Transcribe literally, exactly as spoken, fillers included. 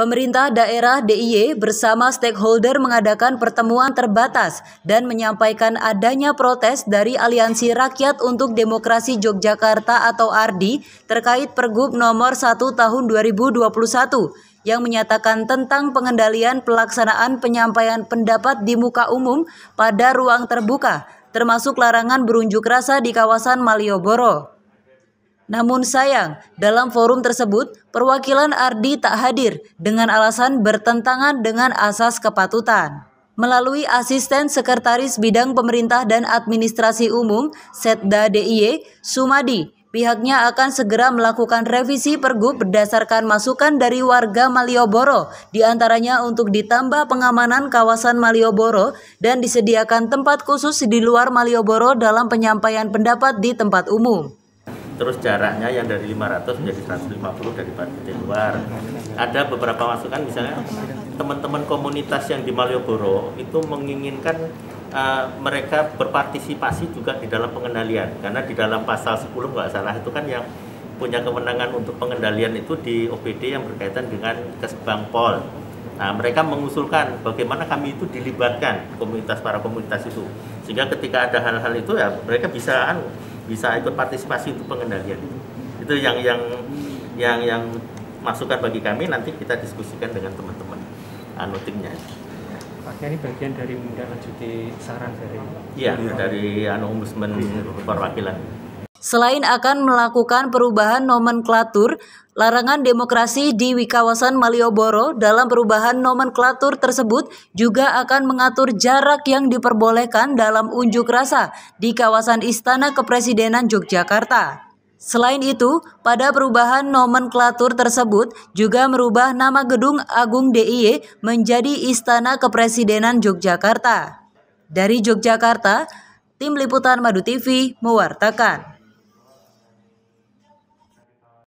Pemerintah daerah D I Y bersama stakeholder mengadakan pertemuan terbatas dan menyampaikan adanya protes dari Aliansi Rakyat untuk Demokrasi Yogyakarta atau A R D Y terkait Pergub Nomor satu Tahun dua ribu dua puluh satu yang menyatakan tentang pengendalian pelaksanaan penyampaian pendapat di muka umum pada ruang terbuka, termasuk larangan berunjuk rasa di kawasan Malioboro. Namun sayang, dalam forum tersebut, perwakilan A R D Y tak hadir dengan alasan bertentangan dengan asas kepatutan. Melalui Asisten Sekretaris Bidang Pemerintah dan Administrasi Umum, Setda D I Y, Sumadi, pihaknya akan segera melakukan revisi pergub berdasarkan masukan dari warga Malioboro, diantaranya untuk ditambah pengamanan kawasan Malioboro dan disediakan tempat khusus di luar Malioboro dalam penyampaian pendapat di tempat umum. Terus jaraknya yang dari lima ratus menjadi seratus lima puluh daripada di luar. Ada beberapa masukan, misalnya teman-teman komunitas yang di Malioboro itu menginginkan uh, mereka berpartisipasi juga di dalam pengendalian, karena di dalam pasal sepuluh nggak salah itu kan yang punya kewenangan untuk pengendalian itu di O P D yang berkaitan dengan Kesbangpol. Nah, mereka mengusulkan bagaimana kami itu dilibatkan komunitas para komunitas itu, sehingga ketika ada hal-hal itu ya mereka bisa bisa ikut partisipasi untuk pengendalian. Itu yang yang yang yang masukan bagi kami, nanti kita diskusikan dengan teman-teman anotingnya. Pak, ini bagian dari menindaklanjuti saran dari ya, dari anu ombudsman perwakilan. Selain akan melakukan perubahan nomenklatur, larangan demokrasi di kawasan Malioboro, dalam perubahan nomenklatur tersebut juga akan mengatur jarak yang diperbolehkan dalam unjuk rasa di kawasan Istana Kepresidenan Yogyakarta. Selain itu, pada perubahan nomenklatur tersebut juga merubah nama gedung Agung D I Y menjadi Istana Kepresidenan Yogyakarta. Dari Yogyakarta, Tim Liputan Madu T V mewartakan.